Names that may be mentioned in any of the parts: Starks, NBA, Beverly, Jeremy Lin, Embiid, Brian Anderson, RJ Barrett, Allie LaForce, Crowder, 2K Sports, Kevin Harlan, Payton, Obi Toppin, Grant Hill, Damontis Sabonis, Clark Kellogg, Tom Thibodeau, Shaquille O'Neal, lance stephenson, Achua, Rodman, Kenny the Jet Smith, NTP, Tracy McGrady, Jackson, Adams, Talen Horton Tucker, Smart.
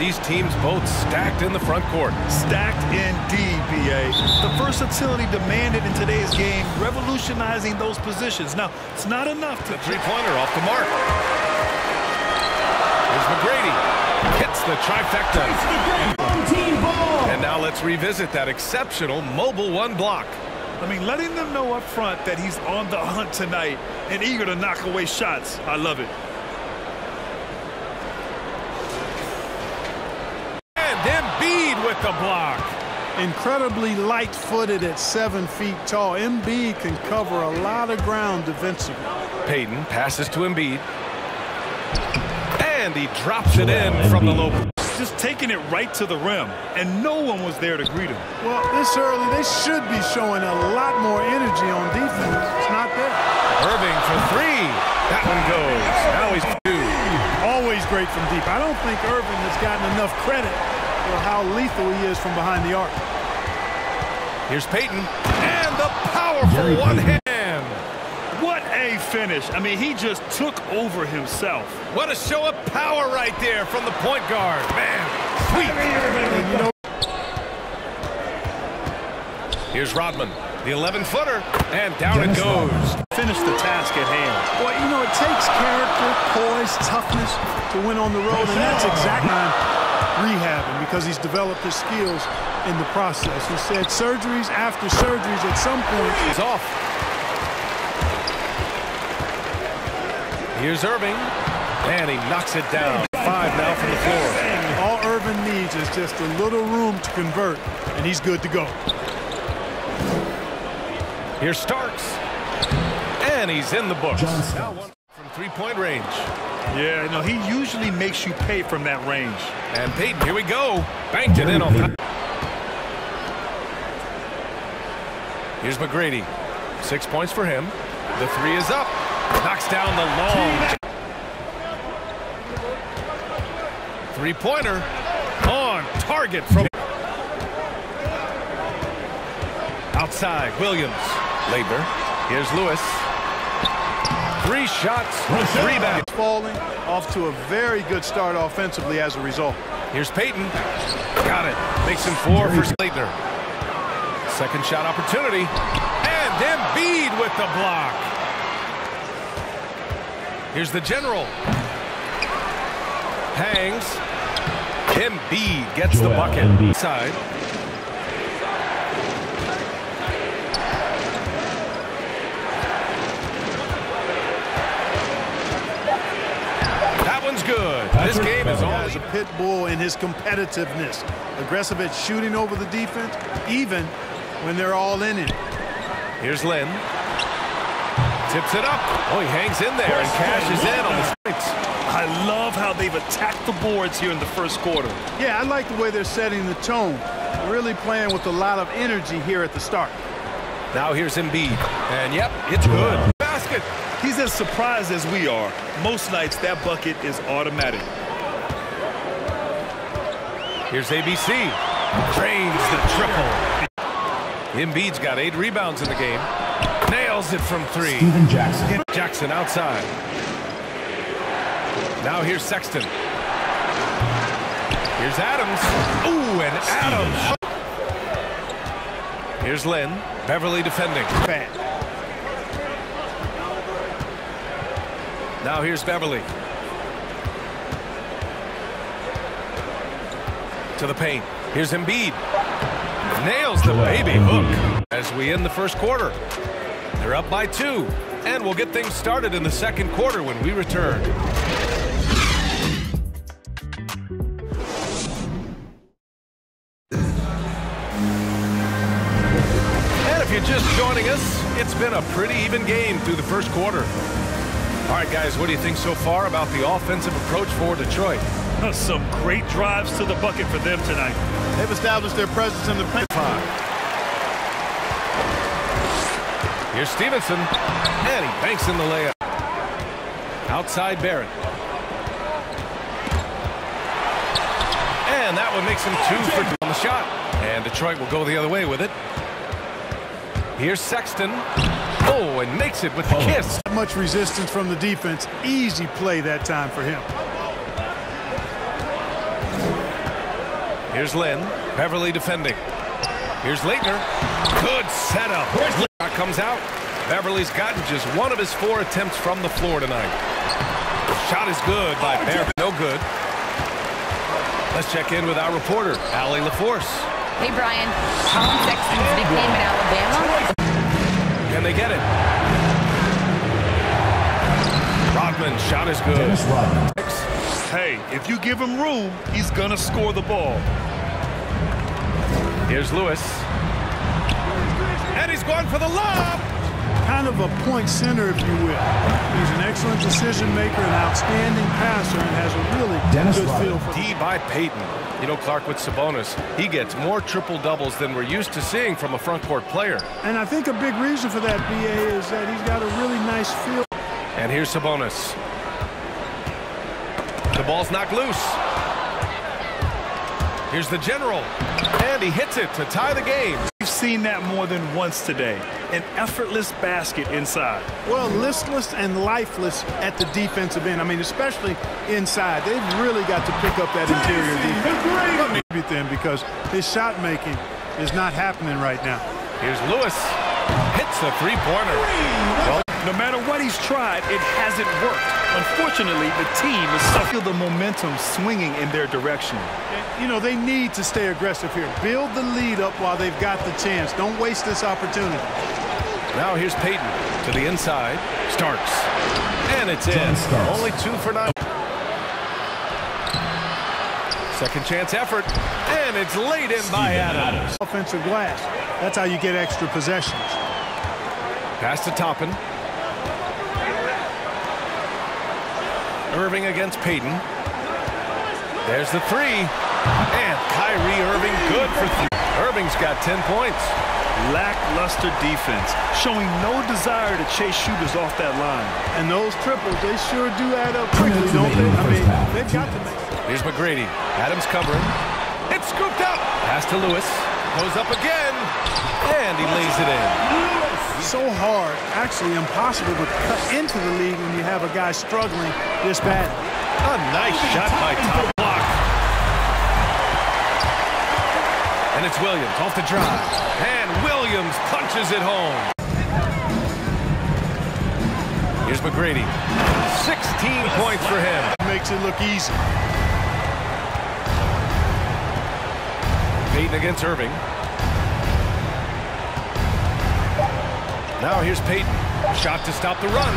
these teams both stacked in the front court. Stacked indeed, BA. The versatility demanded in today's game, revolutionizing those positions. Now, it's not enough to... Three-pointer off the mark. Here's McGrady. Hits the trifecta. One-team ball. And now let's revisit that exceptional mobile one block. I mean, letting them know up front that he's on the hunt tonight and eager to knock away shots. I love it. And Embiid with the block. Incredibly light-footed at 7 feet tall. Embiid can cover a lot of ground defensively. Payton passes to Embiid. And he drops it in from the low. Just taking it right to the rim, and no one was there to greet him. Well, this early, they should be showing a lot more energy on defense. It's not there. Irving for three. That one goes. Now he's two. Always great from deep. I don't think Irving has gotten enough credit for how lethal he is from behind the arc. Here's Payton. And the powerful one hand. What a finish. I mean, he just took over himself. What a show of power right there from the point guard. Man, sweet. Here's Rodman, the 11-footer, and down it goes. Finish the task at hand. Well, you know, it takes character, poise, toughness to win on the road, and that's exactly rehabbing because he's developed his skills in the process. He said surgeries after surgeries at some point. He's off. Here's Irving, and he knocks it down. Five now from the floor. All Irving needs is just a little room to convert, and he's good to go. Here's Starks, and he's in the books. Now one from three-point range. Yeah, no, he usually makes you pay from that range. And Payton, here we go. Banked it in on that. Here's McGrady. 6 points for him. The three is up. Knocks down the long three-pointer on target from outside. Williams, Laettner. Here's Lewis. Three shots, rebound. Falling off to a very good start offensively as a result. Here's Payton. Got it. Makes him four for Laettner. Second shot opportunity. And Embiid with the block. Here's the general. Hangs. Embiid gets the bucket. Side. That one's good. This game is all as a pit bull in his competitiveness. Aggressive at shooting over the defense, even when they're all in it. Here's Lin. Tips it up. Oh, he hangs in there and cashes in on the stripes. I love how they've attacked the boards here in the first quarter. Yeah, I like the way they're setting the tone. Really playing with a lot of energy here at the start. Now here's Embiid. And, yep, it's good. Basket. He's as surprised as we are. Most nights that bucket is automatic. Here's ABC. Drains the triple. Embiid's got 8 rebounds in the game. Nails it from three. Jackson outside. Now here's Sexton. Here's Adams. Ooh, and Adams. Here's Lin. Beverly defending. Bam. Now here's Beverly. To the paint. Here's Embiid. Nails the baby hook. As we end the first quarter. They're up by 2, and we'll get things started in the second quarter when we return. And if you're just joining us, it's been a pretty even game through the first quarter. All right, guys, what do you think so far about the offensive approach for Detroit? Some great drives to the bucket for them tonight. They've established their presence in the paint. Here's Stephenson, and he banks in the layup. Outside Barrett. And that one makes him 2 for 2 on the shot. And Detroit will go the other way with it. Here's Sexton. Oh, and makes it with the kiss. Not much resistance from the defense. Easy play that time for him. Here's Lin. Beverly defending. Here's Laettner. Good setup. Comes out. Beverly's gotten just one of his 4 attempts from the floor tonight. Shot is good by Beverly. No good. Let's check in with our reporter, Allie LaForce. Hey, Brian. Colin Sexton's big name in Alabama. Can they get it? Rodman, shot is good. Hey, if you give him room, he's gonna score the ball. Here's Lewis. And he's going for the lob! Kind of a point center, if you will. He's an excellent decision maker, an outstanding passer, and has a really good feel for D by Payton. You know, Clark, with Sabonis, he gets more triple-doubles than we're used to seeing from a front-court player. And I think a big reason for that, B.A., is that he's got a really nice feel. And here's Sabonis. The ball's knocked loose. Here's the general. And he hits it to tie the game. We've seen that more than once today. An effortless basket inside. Well, listless and lifeless at the defensive end. I mean, especially inside. They've really got to pick up that interior defense. Everything, because his shot making is not happening right now. Here's Lewis. Hits a three-pointer. Well, no matter what he's tried, it hasn't worked. Unfortunately, the team is still the momentum swinging in their direction. You know, they need to stay aggressive here. Build the lead up while they've got the chance. Don't waste this opportunity. Now here's Payton to the inside. Starks. And it's in. Only 2 for 9. Second chance effort. And it's laid in by Adams. Offensive glass. That's how you get extra possessions. Pass to Toppin. Irving against Payton. There's the three. And Kyrie Irving good for 3. Irving's got 10 points. Lackluster defense, showing no desire to chase shooters off that line. And those triples, they sure do add up quickly, don't they? I mean, they've got to make it. Here's McGrady. Adams covering. It's scooped up. Pass to Lewis. Goes up again. And he lays it in. So hard, actually impossible to cut into the lead when you have a guy struggling this bad. A nice shot by Tom. Block. And it's Williams off the drive. And Williams punches it home. Here's McGrady. 16 points for him. Makes it look easy. Payton against Irving. Now here's Payton. Shot to stop the run.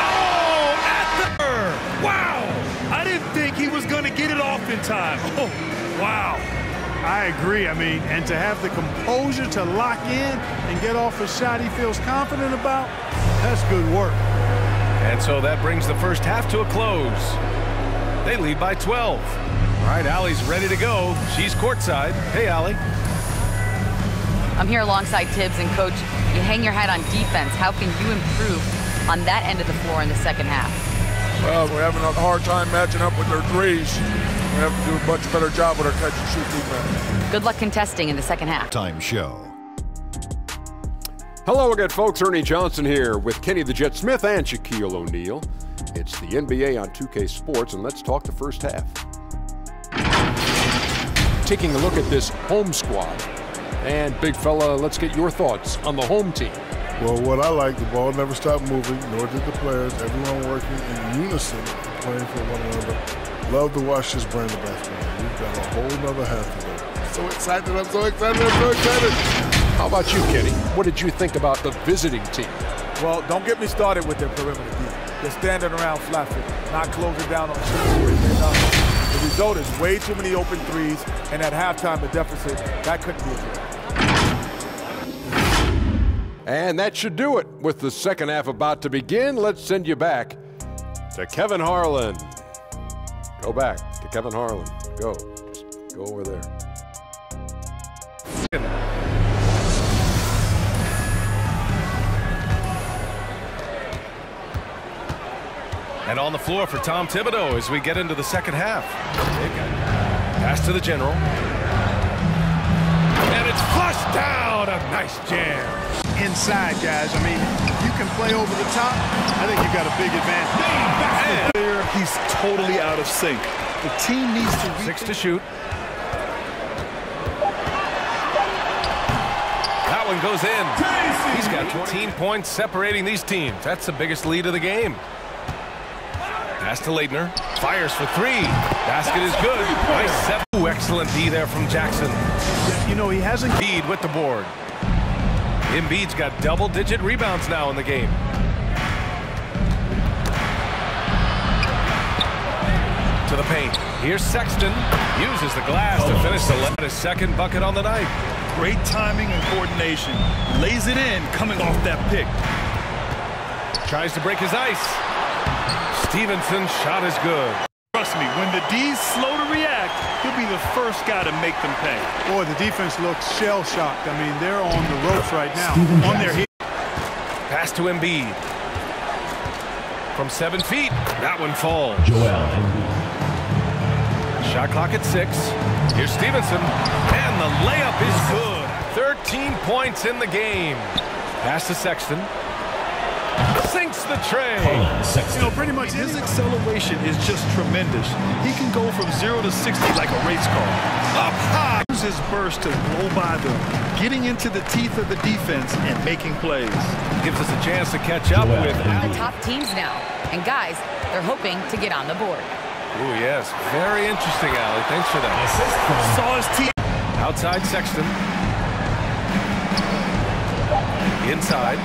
Oh, at the... Wow! I didn't think he was going to get it off in time. Oh, wow. I agree. I mean, and to have the composure to lock in and get off a shot he feels confident about, that's good work. And so that brings the first half to a close. They lead by 12. All right, Allie's ready to go. She's courtside. Hey, Allie. I'm here alongside Tibbs, and Coach, you hang your hat on defense. How can you improve on that end of the floor in the second half? Well, we're having a hard time matching up with their threes. We have to do a much better job with our catch and shoot defense. Good luck contesting in the second half. Time show. Hello again, folks. Ernie Johnson here with Kenny the Jet Smith and Shaquille O'Neal. It's the NBA on 2K Sports, and let's talk the first half. Taking a look at this home squad. And big fella, let's get your thoughts on the home team. Well, what I like, the ball never stopped moving, nor did the players. Everyone working in unison, playing for one another. Love to watch this brand of basketball. We've got a whole other half of it. So excited, I'm so excited, I'm so excited. How about you, Kenny? What did you think about the visiting team? Well, don't get me started with their perimeter defense. They're standing around flat footed, not closing down on shooters. The result is way too many open threes, and at halftime, the deficit, that couldn't be a good. And that should do it. With the second half about to begin, let's send you back to Kevin Harlan. Go back to Kevin Harlan. Go. Just go over there. And on the floor for Tom Thibodeau as we get into the second half. Pass to the general. And it's flushed down. A nice jam. Inside, guys. I mean, you can play over the top. I think you've got a big advantage. He's totally out of sync. The team needs to... 6 to shoot. one goes in. He's got 18 points separating these teams. That's the biggest lead of the game. Pass to Laettner. Fires for three. Basket is good. Nice. Ooh, excellent D there from Jackson. You know, he hasn't. Embiid with the board. Embiid's got double-digit rebounds now in the game. To the paint. Here's Sexton. Uses the glass to finish the lead. His second bucket on the night. Great timing and coordination. Lays it in coming off that pick. Tries to break his ice. Stephenson shot is good. Trust me, when the D's slow to react, he'll be the first guy to make them pay. Boy, the defense looks shell-shocked. I mean, they're on the ropes right now. On their heels. Pass to Embiid. From 7 feet, that one falls. Shot clock at 6. Here's Stephenson, and the layup is good. 13 points in the game. Pass to Sexton. Sinks the tray. You know, pretty much his acceleration is just tremendous. He can go from 0 to 60 like a race car. Up high. Uses his burst to blow by them, getting into the teeth of the defense and making plays. Gives us a chance to catch up with the top teams now. And guys, they're hoping to get on the board. Oh, yes. Very interesting, Allie. Thanks for that. Saw his team. Outside Sexton. Inside.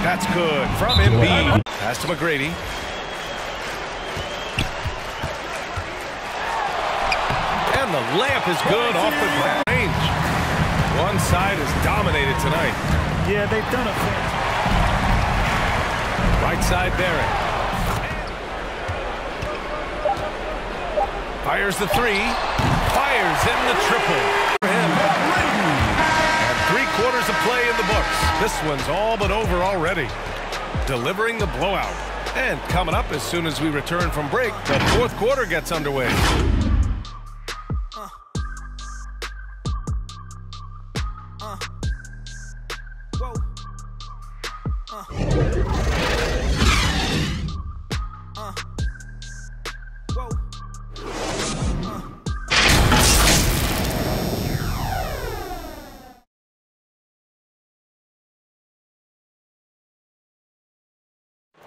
That's good. From Embiid. Pass to McGrady. And the layup is good off the glass. One side is dominated tonight. Yeah, they've done it. Right side, Barrett. Fires the three. Fires in the triple. And 3 quarters of play in the books. This one's all but over already. Delivering the blowout. And coming up as soon as we return from break, the fourth quarter gets underway.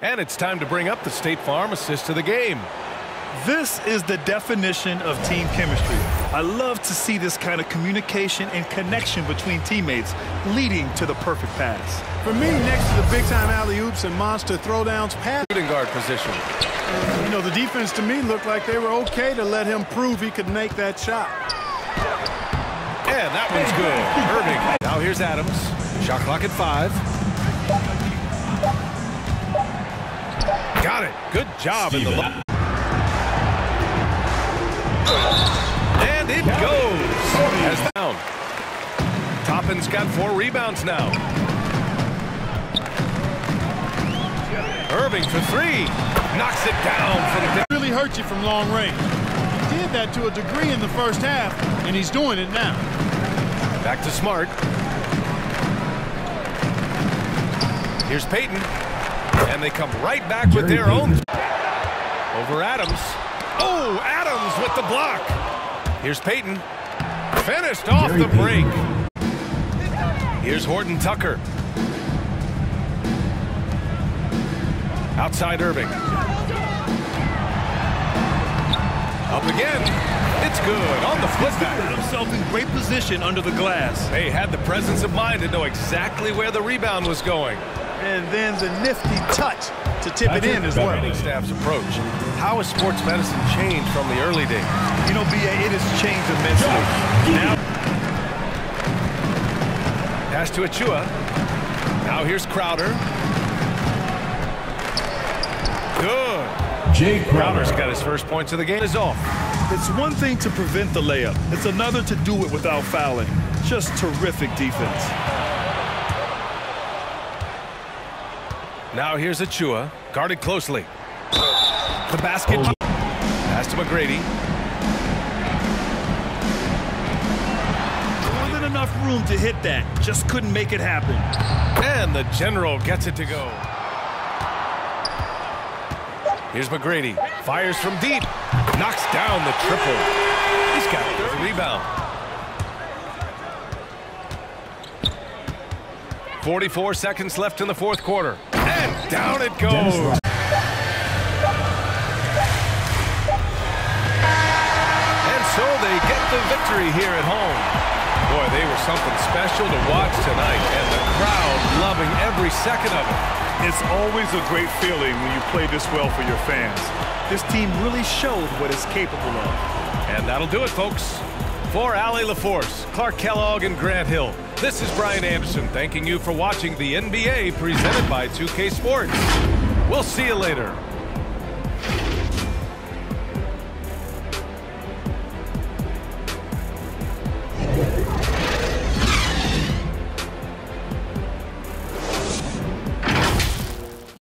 And it's time to bring up the State Farm assist of the game. This is the definition of team chemistry. I love to see this kind of communication and connection between teammates leading to the perfect pass. For me, next to the big-time alley-oops and monster throwdowns pass. Shooting guard position. You know, the defense to me looked like they were okay to let him prove he could make that shot. And that one's good. Irving. Now here's Adams. Shot clock at 5. Got it. Good job in the low. And it goes. As down. Toppin's got 4 rebounds now. Irving for 3. Knocks it down from the. Really hurt you from long range. He did that to a degree in the first half, and he's doing it now. Back to Smart. Here's Payton. And they come right back with their own. Over Adams. Oh, Adams with the block. Here's Payton. Finished off the break. Here's Horton Tucker. Outside Irving. Up again. It's good on the flip back. Put himself in great position under the glass. They had the presence of mind to know exactly where the rebound was going. And then the nifty touch to tip it in as well. Staff's approach. How has sports medicine changed from the early days? You know, BA, it has changed immensely. Now, pass to Achua. Now here's Crowder. Good. Jay Crowder's got his first points of the game. Is off. It's one thing to prevent the layup. It's another to do it without fouling. Just terrific defense. Now here's Achua, guarded closely. The basket. Pass to McGrady. More than enough room to hit that. Just couldn't make it happen. And the general gets it to go. Here's McGrady. Fires from deep. Knocks down the triple. He's got a rebound. 44 seconds left in the fourth quarter. And down it goes. And so they get the victory here at home. Boy, they were something special to watch tonight, and the crowd loving every second of it. It's always a great feeling when you play this well for your fans. This team really showed what it's capable of. And that'll do it, folks. For Allie LaForce, Clark Kellogg, and Grant Hill, this is Brian Anderson thanking you for watching the NBA presented by 2K Sports. We'll see you later.